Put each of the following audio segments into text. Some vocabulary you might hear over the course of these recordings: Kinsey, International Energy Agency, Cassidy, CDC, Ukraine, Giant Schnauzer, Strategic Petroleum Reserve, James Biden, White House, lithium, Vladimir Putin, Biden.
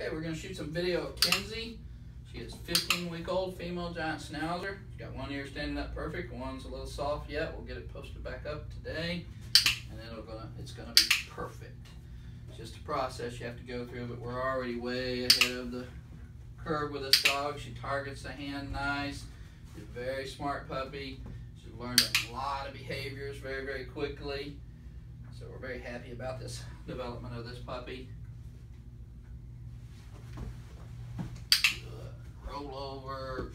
Okay, we're going to shoot some video of Kinsey. She is 15-week-old female giant schnauzer. She's got one ear standing up perfect. One's a little soft yet. We'll get it posted back up today, and it's going to be perfect. It's just a process you have to go through, but we're already way ahead of the curve with this dog. She targets the hand nice. She's a very smart puppy. She's learned a lot of behaviors very, very quickly. So we're very happy about this development of this puppy. Roll over,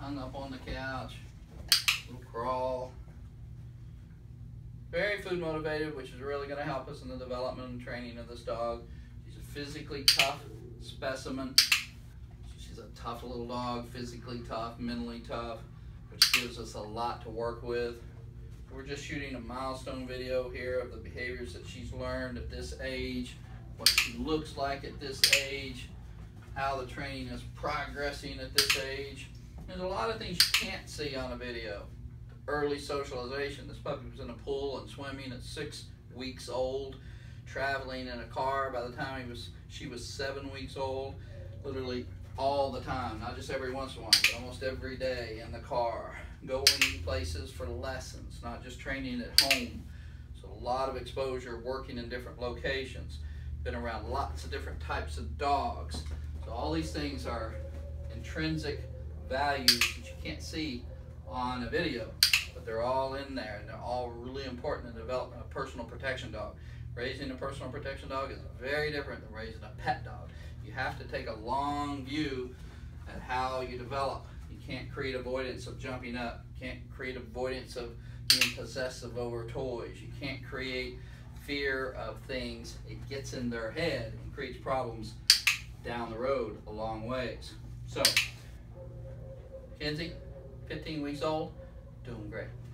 hung up on the couch, little crawl. Very food motivated, which is really going to help us in the development and training of this dog. She's a physically tough specimen. She's a tough little dog, physically tough, mentally tough, which gives us a lot to work with. We're just shooting a milestone video here of the behaviors that she's learned at this age, what she looks like at this age, how the training is progressing at this age. There's a lot of things you can't see on a video. Early socialization. This puppy was in a pool and swimming at 6 weeks old, traveling in a car by the time she was 7 weeks old, literally all the time, not just every once in a while, but almost every day in the car, going places for lessons, not just training at home. So a lot of exposure, working in different locations, been around lots of different types of dogs. So all these things are intrinsic values that you can't see on a video, but they're all in there, and they're all really important in the development of a personal protection dog. Raising a personal protection dog is very different than raising a pet dog. You have to take a long view at how you develop. You can't create avoidance of jumping up. You can't create avoidance of being possessive over toys. You can't create fear of things. It gets in their head and creates problems down the road a long ways. So, Kinsey, 15 weeks old, doing great.